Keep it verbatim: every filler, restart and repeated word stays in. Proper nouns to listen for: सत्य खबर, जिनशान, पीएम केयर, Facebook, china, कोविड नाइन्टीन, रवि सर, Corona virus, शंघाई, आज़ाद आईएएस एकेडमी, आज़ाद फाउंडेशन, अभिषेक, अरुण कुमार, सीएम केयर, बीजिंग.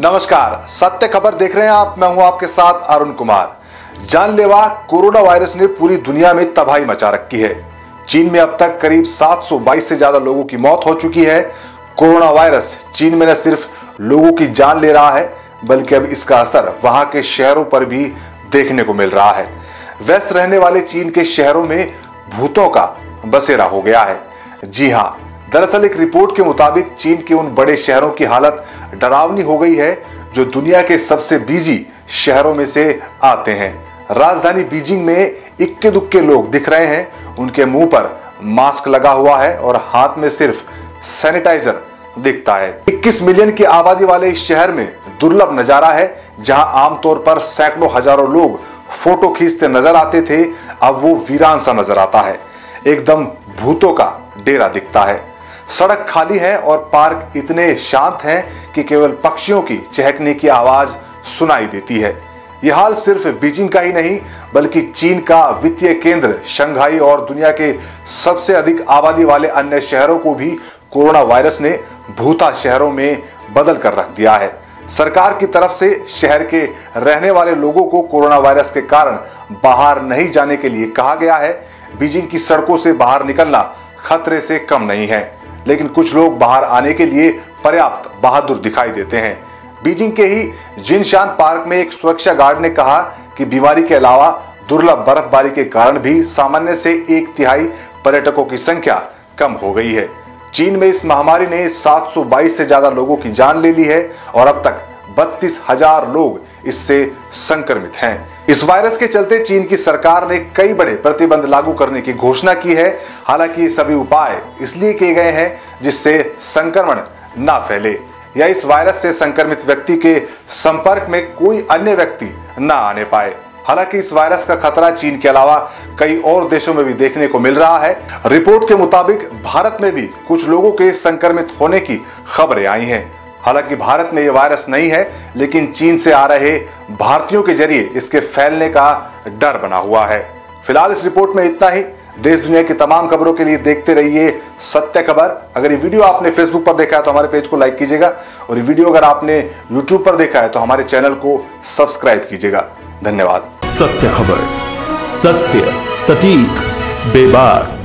नमस्कार, सत्य खबर देख रहे हैं आप। मैं हूं आपके साथ अरुण कुमार। जानलेवा कोरोना वायरस ने पूरी दुनिया में तबाही मचा रखी है। चीन में अब तक करीब सात सौ बाईस से ज्यादा लोगों की मौत हो चुकी है। कोरोना वायरस चीन में न सिर्फ लोगों की जान ले रहा है, बल्कि अब इसका असर वहां के शहरों पर भी देखने को मिल रहा है। व्यस्त रहने वाले चीन के शहरों में भूतों का बसेरा हो गया है। जी हाँ, दरअसल एक रिपोर्ट के मुताबिक चीन के उन बड़े शहरों की हालत डरावनी हो गई है जो दुनिया के सबसे बिजी शहरों में से आते हैं। राजधानी बीजिंग में इक्के दुक्के लोग दिख रहे हैं। उनके मुंह पर मास्क लगा हुआ है और हाथ में सिर्फ सैनिटाइजर दिखता है। इक्कीस मिलियन की आबादी वाले इस शहर में दुर्लभ नजारा है, जहां आमतौर पर सैकड़ों हजारों लोग फोटो खींचते नजर आते थे, अब वो वीरान सा नजर आता है। एकदम भूतों का डेरा दिखता है। सड़क खाली है और पार्क इतने शांत हैं कि केवल पक्षियों की चहकने की आवाज सुनाई देती है। यह हाल सिर्फ बीजिंग का ही नहीं, बल्कि चीन का वित्तीय केंद्र शंघाई और दुनिया के सबसे अधिक आबादी वाले अन्य शहरों को भी कोरोना वायरस ने भूता शहरों में बदल कर रख दिया है। सरकार की तरफ से शहर के रहने वाले लोगों को कोरोना वायरस के कारण बाहर नहीं जाने के लिए कहा गया है। बीजिंग की सड़कों से बाहर निकलना खतरे से कम नहीं है, लेकिन कुछ लोग बाहर आने के लिए पर्याप्त बहादुर दिखाई देते हैं। बीजिंग के ही जिनशान पार्क में एक सुरक्षा गार्ड ने कहा कि बीमारी के अलावा दुर्लभ बर्फबारी के कारण भी सामान्य से एक तिहाई पर्यटकों की संख्या कम हो गई है। चीन में इस महामारी ने सात सौ बाईस से ज्यादा लोगों की जान ले ली है और अब तक बत्तीस हजार लोग इससे संक्रमित हैं। इस वायरस के चलते चीन की सरकार ने कई बड़े प्रतिबंध लागू करने की घोषणा की है। हालांकि ये सभी उपाय इसलिए किए गए हैं जिससे संक्रमण ना फैले या इस वायरस से संक्रमित व्यक्ति के संपर्क में कोई अन्य व्यक्ति ना आने पाए। हालांकि इस वायरस का खतरा चीन के अलावा कई और देशों में भी देखने को मिल रहा है। रिपोर्ट के मुताबिक भारत में भी कुछ लोगों के संक्रमित होने की खबरें आई हैं। हालांकि भारत में यह वायरस नहीं है, लेकिन चीन से आ रहे भारतीयों के जरिए इसके फैलने का डर बना हुआ है। फिलहाल इस रिपोर्ट में इतना ही। देश दुनिया की तमाम खबरों के लिए देखते रहिए सत्य खबर। अगर ये वीडियो आपने फेसबुक पर देखा है तो हमारे पेज को लाइक कीजिएगा, और ये वीडियो अगर आपने यूट्यूब पर देखा है तो हमारे चैनल को सब्सक्राइब कीजिएगा। धन्यवाद। सत्य खबर, सत्य सटीक बेबाक।